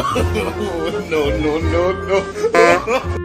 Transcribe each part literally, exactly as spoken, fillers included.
Oh, no, no, no, no.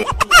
Oh,